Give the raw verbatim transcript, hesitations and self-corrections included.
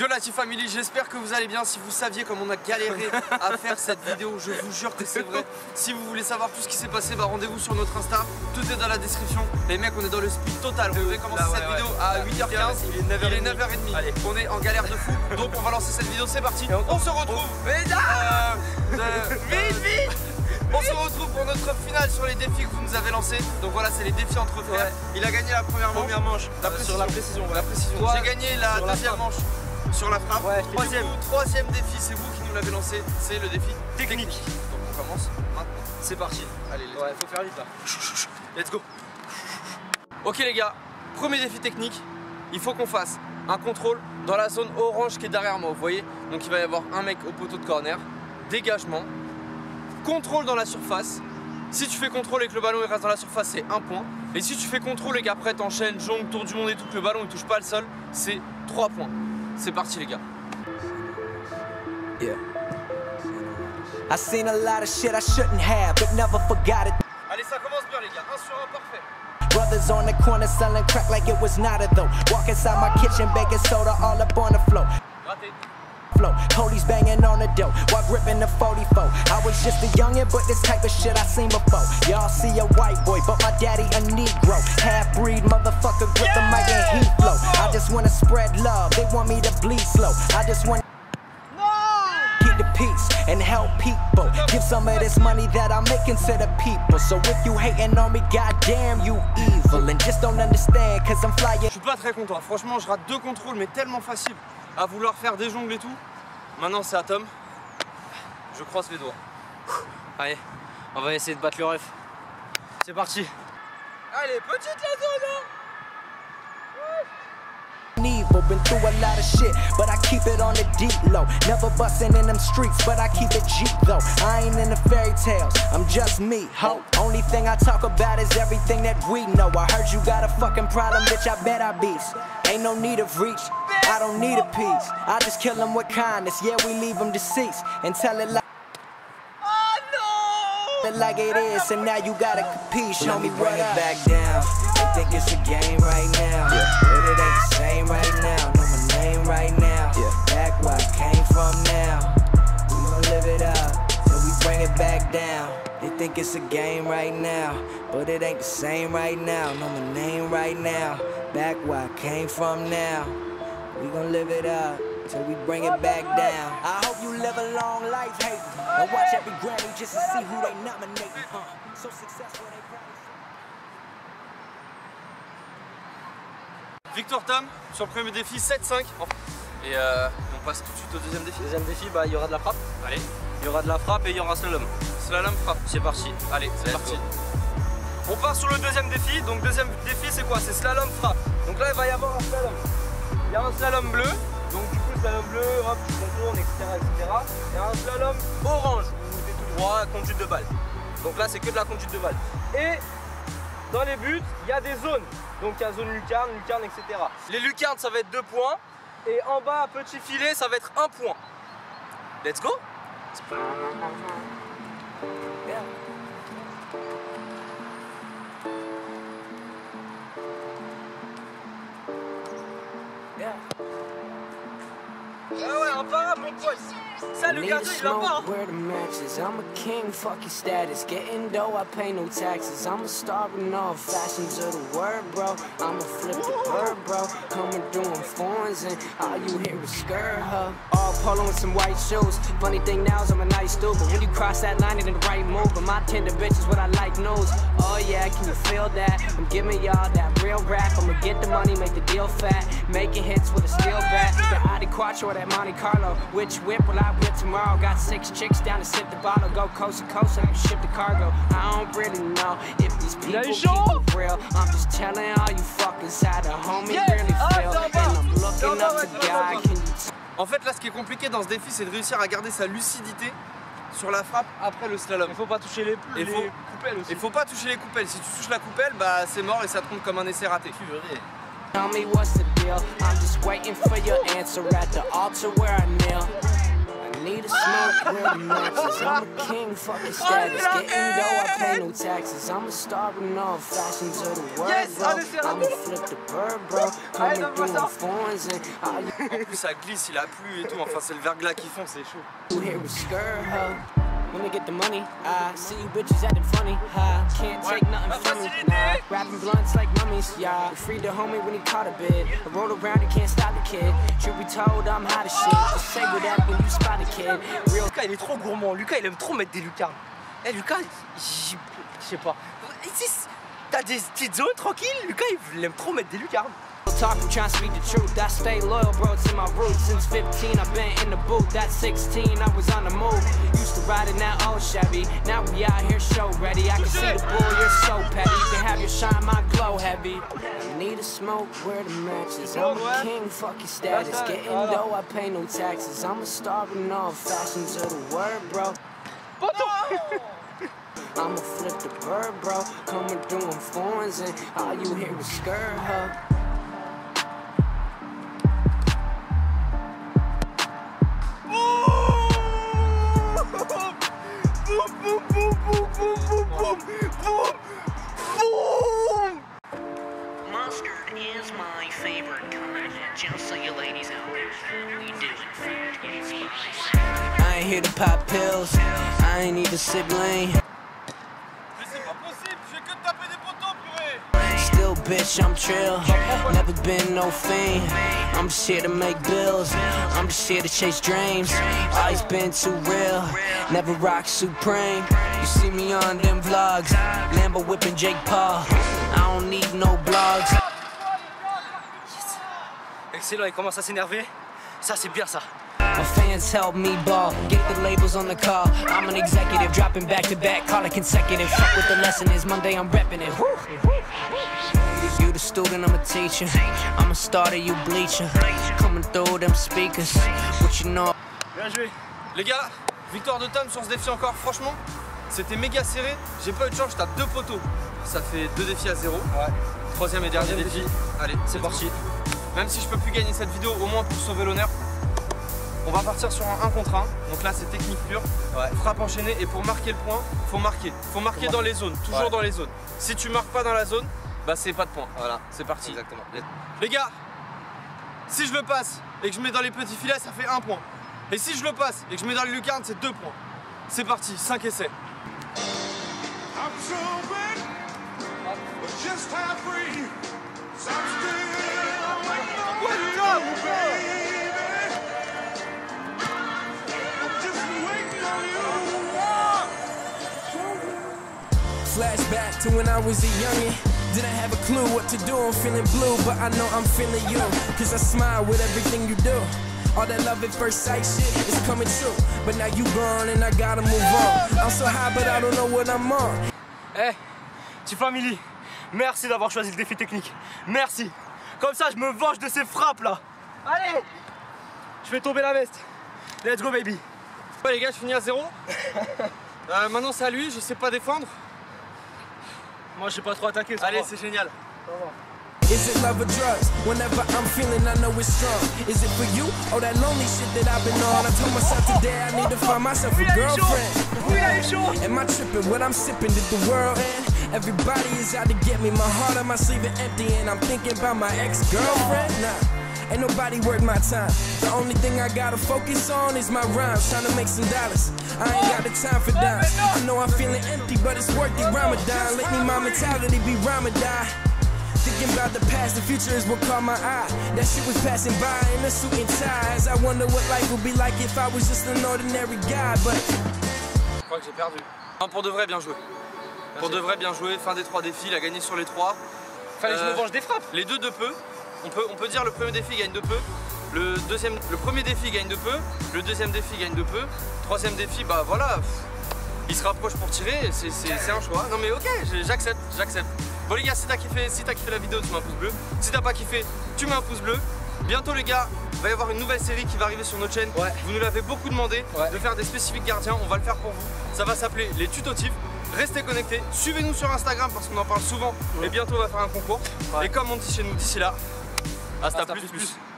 Yo la TiFamily, j'espère que vous allez bien. Si vous saviez comme on a galéré à faire cette vidéo, je vous jure que c'est vrai. Si vous voulez savoir tout ce qui s'est passé, bah rendez-vous sur notre Insta, tout est dans la description. Les mecs, on est dans le speed total. On devait commencer cette vidéo à huit heures quinze, il est neuf heures trente. Allez, on est en galère de fou, donc on va lancer cette vidéo, c'est parti. On se retrouve vite vite On se retrouve pour notre finale sur les défis que vous nous avez lancés. Donc voilà, c'est les défis entre frères. Ouais. Il a gagné la première manche. Première manche. La euh, sur la précision. Ouais. La précision. J'ai gagné la deuxième manche sur la frappe. Ouais, troisième. Coup, troisième défi, c'est vous qui nous l'avez lancé. C'est le défi technique. technique. Donc on commence maintenant. C'est parti. Allez, let's go. Ouais, faut faire vite là. Let's go. Ok les gars, premier défi technique. Il faut qu'on fasse un contrôle dans la zone orange qui est derrière moi. Vous voyez. Donc il va y avoir un mec au poteau de corner. Dégagement. Contrôle dans la surface. Si tu fais contrôle et que le ballon il reste dans la surface, c'est un point. Et si tu fais contrôle et qu'après t'enchaînes, jongle, tour du monde et tout, que le ballon il touche pas le sol, c'est trois points. C'est parti les gars. Yeah. I seen a lot of shit I shouldn't have, but never forgot it. Allez, ça commence bien les gars, un sur un parfait. Brothers on the corner selling crack like it was not a though. Walk inside my kitchen, baking soda all up on the floor. Raté. Police banging on the door while gripping the forty-four. I was just a youngin', but this type of shit I seen before. Y'all see a white boy, but my daddy a Negro. Half breed motherfucker, grip the mic and heat flow. I just wanna spread love, they want me to bleed slow. I just wanna keep the peace and help people. Give some of this money that I'm making to the people. So if you hating on me, goddamn you evil. And just don't understand, cause I'm flying. Je suis pas très content, franchement je rate deux contrôles, mais tellement facile à vouloir faire des jongles et tout. Maintenant c'est à Tom, je croise les doigts. Allez, on va essayer de battre le ref. C'est parti. Allez, petite la zone hein. Evil, been through a lot of shit, but I keep it on the deep low. Never bustin' in them streets, but I keep it cheap though. I ain't in the fairy tales, I'm just me, ho. Only thing I talk about is everything that we know. I heard you got a fucking problem, bitch, I bet I beast. Ain't no need of reach, I don't need a piece. I just kill them with kindness, yeah, we leave them deceased. And tell it like, oh, no! Like it is, and now you gotta compete, show me bring it back down. They think it's a game right now, but it ain't the same right now. Know my name right now, back where I came from now. We gon' live it up, till we bring it back down. They think it's a game right now, but it ain't the same right now. Know my name right now, back where I came from now. We gon' live it up till we bring it back down. I hope you live a long life, hey. And watch every Grammy just to see who they nominate. Huh. So successful they probably. Victoire Tom sur le premier défi sept cinq. Et euh, on passe tout de suite au deuxième défi. Deuxième défi, bah il y aura de la frappe. Allez, il y aura de la frappe et il y aura slalom. Slalom frappe. C'est parti. Allez, c'est parti. Go. On part sur le deuxième défi. Donc deuxième défi, c'est quoi? C'est slalom frappe. Donc là, il va y avoir un slalom. Il y a un slalom bleu, donc du coup le slalom bleu, hop, tu contournes, et cetera, et cetera. Il y a un slalom orange, où tu es tout droit, conduite de balle. Donc là, c'est que de la conduite de balle. Et dans les buts, il y a des zones. Donc il y a zone lucarne, lucarne, et cetera. Les lucarnes, ça va être deux points. Et en bas, petit filet, ça va être un point. Let's go! Yeah. Need a smoke, wear the matches. I'm a king, fuck your status. Getting dough, I pay no taxes. I'm a starving off, fashion to the word, bro. I'm a flip the bird, bro. Coming through in foreigns and all you hear is skirt, huh? All polo and some white shoes. Funny thing now is I'm a nice dude, but when you cross that line, it ain't the right move. But my tender bitch is what I like knows. Oh yeah, can you feel that? I'm giving y'all that real rap. I'ma get the money, make the deal fat. Making hits with a steel bat. The Adi Quattro or that Monte Carlo. Which whip will I whip tomorrow? Got six chicks down to sip the bottle. Go coast to coast and I can ship the cargo. I don't really know if these people keep it real. I'm just telling all you fuckers how the homie really feel. And I'm looking up to God. Can you tell? En fait là ce qui est compliqué dans ce défi c'est de réussir à garder sa lucidité sur la frappe après le slalom. Il faut pas toucher les, les faut, coupelles aussi. Il faut pas toucher les coupelles. Si tu touches la coupelle, bah c'est mort et ça te compte comme un essai raté. Tu veux rire. Tell me what's the deal. I'm just waiting for your answer at the altar where I kneel. need a smoke where the max. I'm a king, fucking status. Getting dough, I pay no taxes. I'm a star in all fashions of the world, bro. I'm a flip the bird, bro. Coming through my phones and I... En plus, ça glisse, il a plu et tout. Enfin, c'est le verglas qu'ils font, c'est chaud. Here with skirt, huh? When we get the money, I see you bitches acting funny. I can't take nothing from me. Nah. Rapping blunts like mummies, y'all. Freed the homie when he caught a bit. I rolled around and can't stop the kid. Truth be told, I'm hot as shit. Just say what happened when you spot a kid. Real. Lucas, il est trop gourmand. Lucas, il aime trop mettre des lucarnes. Eh, hey, Lucas, je sais pas. T'as des petites zones tranquilles. Lucas, il aime trop mettre des lucarnes. Talk, I'm trying to speak the truth. I stay loyal, bro, to my roots. Since fifteen, I've been in the booth. At sixteen, I was on the move. Used to ride in that old Chevy. Now we out here show ready. I can see the bull, you're so petty. You can have your shine, my glow heavy. I need a smoke where the matches. I'm a king, fuck your status. Getting though, I pay no taxes. I'm a star in all fashions of the word, bro. What the? I'ma flip the bird, bro. Coming through in foreigns and all you hear is skirt, huh? I ain't here to pop pills, I ain't even sibling. Mais c'est pas possible, je fais que taper des potos, purée. Still bitch, I'm trill, never been no fiend. I'm just here to make bills, I'm just here to chase dreams. Always been too real, never rock supreme. You see me on them vlogs, Lambo whipping Jake Paul. I don't need no blogs. Excellent, il commence à s'énerver. Ça, c'est bien ça. My fans help me ball, get the labels on the call. I'm an executive, dropping back to back, call it consecutive. Fuck what the lesson is, Monday I'm repping it. Woo. You the student, I'm a teacher. I'm a starter, you bleacher. Coming through them speakers, what you know. Bien joué. Les gars, victoire de Tom sur ce défi encore, franchement. C'était méga serré, j'ai pas eu de chance, je tape deux poteaux. Ça fait deux défis à zéro. Ouais. Troisième et dernier défi. défi. Allez, c'est parti. Même si je peux plus gagner cette vidéo, au moins pour sauver l'honneur. On va partir sur un un contre un, donc là c'est technique pure, ouais. Frappe enchaînée, et pour marquer le point, faut marquer, faut marquer faut dans marquer. les zones, toujours ouais. dans les zones. Si tu marques pas dans la zone, bah c'est pas de point, voilà, c'est parti. Exactement. Les gars, si je le passe et que je mets dans les petits filets, ça fait un point. Et si je le passe et que je mets dans les lucarnes, c'est deux points. C'est parti, cinq essais. Flashback to when I was a youngin', didn't have a clue what to do, I'm feeling blue, but I know I'm feeling you, cause I smile with everything you do, all that love at first sight shit is coming true, but now you gone and I gotta move on, I'm so high but I don't know what I'm on. Hey, TiFamily, merci d'avoir choisi le défi technique, merci, comme ça je me venge de ces frappes là, allez, je vais tomber la veste, let's go baby. Ouais les gars, je finis à zéro, euh, maintenant c'est à lui, je sais pas défendre. Moi, je sais pas trop attaquer. Allez, c'est génial. Is it love or drugs? Whenever I'm feeling, I know it's strong. Is it for you? Oh, that lonely shit that I've been on. I told myself today I need to find myself a girlfriend. Am I tripping? What I'm sipping? Did the world end? Everybody is out to get me. My heart on my sleeve is empty, and I'm thinking about my ex-girlfriend. Nah, ain't nobody worth my time. The only thing I gotta focus on is my rhymes. Trying to make some dollars. I ain't got the time for dimes. I know I'm feeling empty, but it's worth it. Ramadan, let me my mentality be Ramadan. Thinking about the past, the future is what caught my eye. That shit was passing by in a suit and tie. As I wonder what life would be like if I was just an ordinary guy, but... Je crois que j'ai perdu. Non, pour de vrai, bien joué. Merci. Pour de vrai, bien joué. Fin des trois défis, il a gagné sur les trois. Fallait euh, que je me venge des frappes. Les deux de peu. On peut, on peut dire le premier défi gagne de peu. Le, deuxième, le premier défi gagne de peu, le deuxième défi gagne de peu, troisième défi, bah voilà, il se rapproche pour tirer, c'est un choix. Non mais ok, j'accepte, j'accepte. Bon les gars, si t'as kiffé, si t'as kiffé la vidéo, tu mets un pouce bleu. Si t'as pas kiffé, tu mets un pouce bleu. Bientôt les gars, il va y avoir une nouvelle série qui va arriver sur notre chaîne. Ouais. Vous nous l'avez beaucoup demandé, ouais, de faire des spécifiques gardiens, on va le faire pour vous. Ça va s'appeler les tutotifs. Restez connectés, suivez-nous sur Instagram parce qu'on en parle souvent, ouais, et bientôt on va faire un concours. Ouais. Et comme on dit chez nous, d'ici là, hasta, hasta plus plus. plus.